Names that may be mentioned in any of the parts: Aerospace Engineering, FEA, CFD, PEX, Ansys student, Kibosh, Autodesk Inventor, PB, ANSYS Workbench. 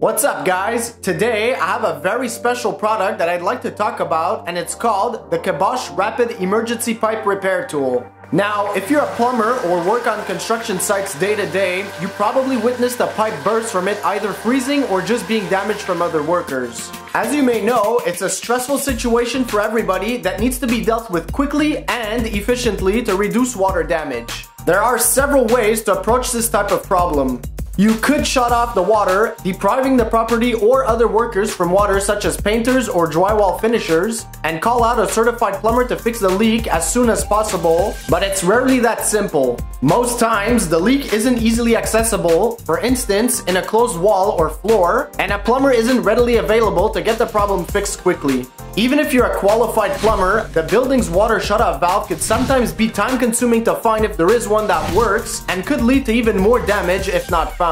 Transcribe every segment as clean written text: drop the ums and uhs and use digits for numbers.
What's up, guys? Today I have a very special product that I'd like to talk about, and it's called the Kibosh Rapid Emergency Pipe Repair Tool. Now, if you're a plumber or work on construction sites day to day, you probably witnessed a pipe burst from it either freezing or just being damaged from other workers. As you may know, it's a stressful situation for everybody that needs to be dealt with quickly and efficiently to reduce water damage. There are several ways to approach this type of problem. You could shut off the water, depriving the property or other workers from water such as painters or drywall finishers, and call out a certified plumber to fix the leak as soon as possible, but it's rarely that simple. Most times, the leak isn't easily accessible, for instance, in a closed wall or floor, and a plumber isn't readily available to get the problem fixed quickly. Even if you're a qualified plumber, the building's water shutoff valve could sometimes be time-consuming to find if there is one that works, and could lead to even more damage if not found.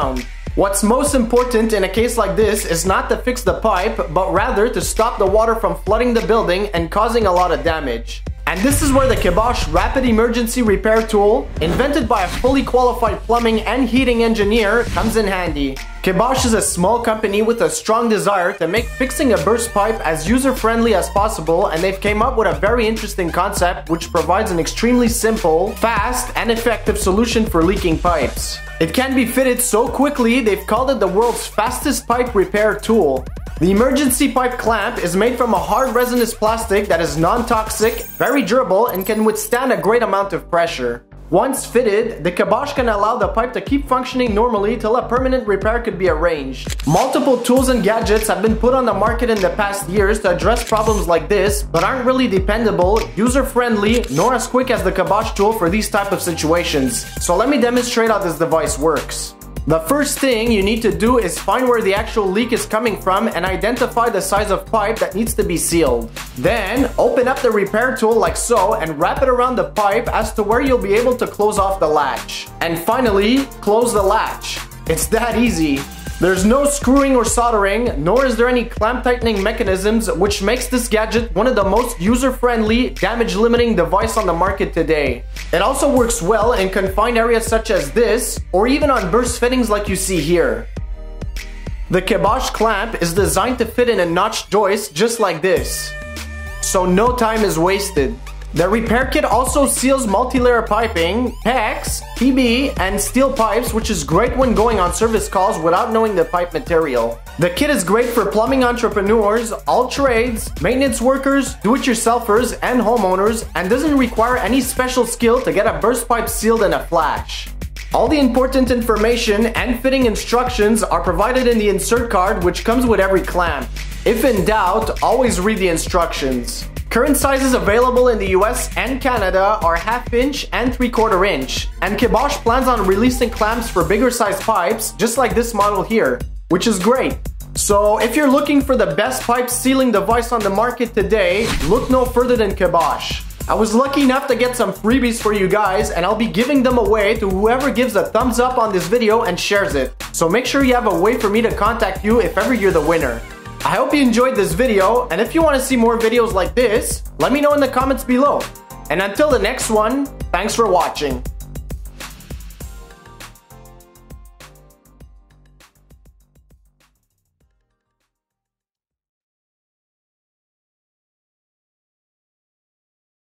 What's most important in a case like this is not to fix the pipe, but rather to stop the water from flooding the building and causing a lot of damage. And this is where the Kibosh Rapid Emergency Repair Tool, invented by a fully qualified plumbing and heating engineer, comes in handy. Kibosh is a small company with a strong desire to make fixing a burst pipe as user-friendly as possible, and they've came up with a very interesting concept which provides an extremely simple, fast, and effective solution for leaking pipes. It can be fitted so quickly they've called it the world's fastest pipe repair tool. The emergency pipe clamp is made from a hard resinous plastic that is non-toxic, very durable, and can withstand a great amount of pressure. Once fitted, the Kibosh can allow the pipe to keep functioning normally till a permanent repair could be arranged. Multiple tools and gadgets have been put on the market in the past years to address problems like this, but aren't really dependable, user-friendly, nor as quick as the Kibosh tool for these type of situations. So let me demonstrate how this device works. The first thing you need to do is find where the actual leak is coming from and identify the size of pipe that needs to be sealed. Then, open up the repair tool like so and wrap it around the pipe as to where you'll be able to close off the latch. And finally, close the latch. It's that easy. There's no screwing or soldering, nor is there any clamp tightening mechanisms, which makes this gadget one of the most user-friendly, damage-limiting device on the market today. It also works well in confined areas such as this, or even on burst fittings like you see here. The Kibosh clamp is designed to fit in a notched joist just like this, so no time is wasted. The repair kit also seals multi-layer piping, PEX, PB, and steel pipes, which is great when going on service calls without knowing the pipe material. The kit is great for plumbing entrepreneurs, all trades, maintenance workers, do-it-yourselfers, and homeowners, and doesn't require any special skill to get a burst pipe sealed in a flash. All the important information and fitting instructions are provided in the insert card, which comes with every clamp. If in doubt, always read the instructions. Current sizes available in the US and Canada are 1/2 inch and 3/4 inch, and Kibosh plans on releasing clamps for bigger size pipes, just like this model here, which is great. So if you're looking for the best pipe sealing device on the market today, look no further than Kibosh. I was lucky enough to get some freebies for you guys, and I'll be giving them away to whoever gives a thumbs up on this video and shares it. So make sure you have a way for me to contact you if ever you're the winner. I hope you enjoyed this video, and if you want to see more videos like this, let me know in the comments below. And until the next one, thanks for watching.